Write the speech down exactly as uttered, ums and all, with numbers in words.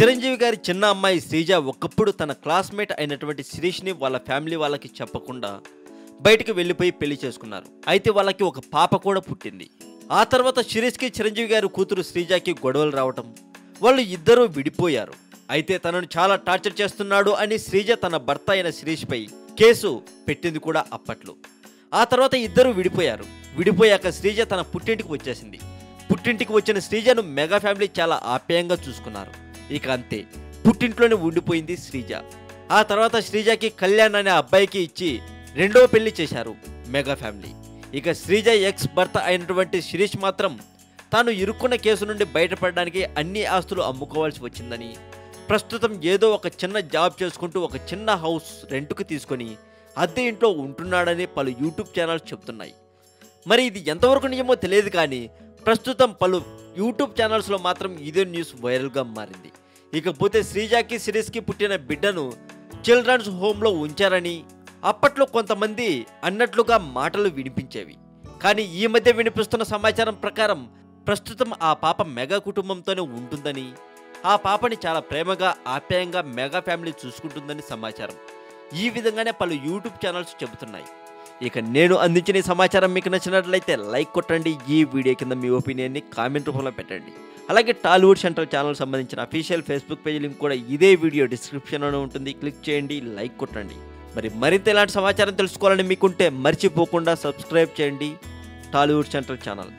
చిరంజీవి గారి చిన్న అమ్మాయి శ్రీజా ఒకప్పుడు తన క్లాస్మేట్ అయినటువంటి శ్రీష్ని వాళ్ళ ఫ్యామిలీ వాళ్ళకి చెప్పకుండా బయటికి వెళ్ళిపోయి పెళ్లి చేసుకున్నారు. అయితే వాళ్ళకి ఒక పాప కూడా పుట్టింది. ఆ తర్వాత శిరీష్కి చిరంజీవి గారి కూతురు శ్రీజాకి గొడవలు రావటం, వాళ్ళు ఇద్దరూ విడిపోయారు. అయితే తనను చాలా టార్చర్ చేస్తున్నాడు అని శ్రీజ తన భర్త అయిన శిరీష్పై కేసు పెట్టింది కూడా అప్పట్లో. ఆ తర్వాత ఇద్దరూ విడిపోయారు. విడిపోయాక శ్రీజ తన పుట్టింటికి వచ్చేసింది. పుట్టింటికి వచ్చిన శ్రీజను మెగా ఫ్యామిలీ చాలా ఆప్యాయంగా చూసుకున్నారు. ఇక అంతే, పుట్టింట్లోనే ఉండిపోయింది శ్రీజ. ఆ తర్వాత శ్రీజకి కళ్యాణ్ అనే అబ్బాయికి ఇచ్చి రెండో పెళ్లి చేశారు మెగా ఫ్యామిలీ. ఇక శ్రీజ ఎక్స్ భర్త అయినటువంటి శిరీష్ మాత్రం తాను ఇరుక్కున్న కేసు నుండి బయటపడడానికి అన్ని ఆస్తులు అమ్ముకోవాల్సి వచ్చిందని, ప్రస్తుతం ఏదో ఒక చిన్న జాబ్ చేసుకుంటూ ఒక చిన్న హౌస్ రెంట్కు తీసుకొని అద్దె ఇంట్లో ఉంటున్నాడని పలు యూట్యూబ్ ఛానల్స్ చెబుతున్నాయి. మరి ఇది ఎంతవరకు నిజమో తెలియదు, కానీ ప్రస్తుతం పలు యూట్యూబ్ ఛానల్స్లో మాత్రం ఇదే న్యూస్ వైరల్గా మారింది. ఇకపోతే శ్రీజాకి సిరీస్కి పుట్టిన బిడ్డను చిల్డ్రన్స్ హోమ్లో ఉంచారని అప్పట్లో కొంతమంది అన్నట్లుగా మాటలు వినిపించేవి. కానీ ఈ మధ్య వినిపిస్తున్న సమాచారం ప్రకారం ప్రస్తుతం ఆ పాప మెగా కుటుంబంతోనే ఉంటుందని, ఆ పాపని చాలా ప్రేమగా ఆప్యాయంగా మెగా ఫ్యామిలీ చూసుకుంటుందని సమాచారం. ఈ విధంగానే పలు యూట్యూబ్ ఛానల్స్ చెబుతున్నాయి. ఇక నేను అందించిన సమాచారం మీకు నచ్చినట్లయితే లైక్ కొట్టండి, ఈ వీడియో కింద మీ ఒపీనియన్ని కామెంట్ రూపంలో పెట్టండి. అలాగే టాలీవుడ్ సెంట్రల్ ఛానల్ సంబంధించిన అఫీషియల్ ఫేస్బుక్ పేజ్ లింక్ కూడా ఇదే వీడియో డిస్క్రిప్షన్లోనే ఉంటుంది. క్లిక్ చేయండి, లైక్ కొట్టండి. మరి మరింత ఇలాంటి సమాచారం తెలుసుకోవాలని మీకుంటే మర్చిపోకుండా సబ్స్క్రైబ్ చేయండి టాలీవుడ్ సెంట్రల్ ఛానల్.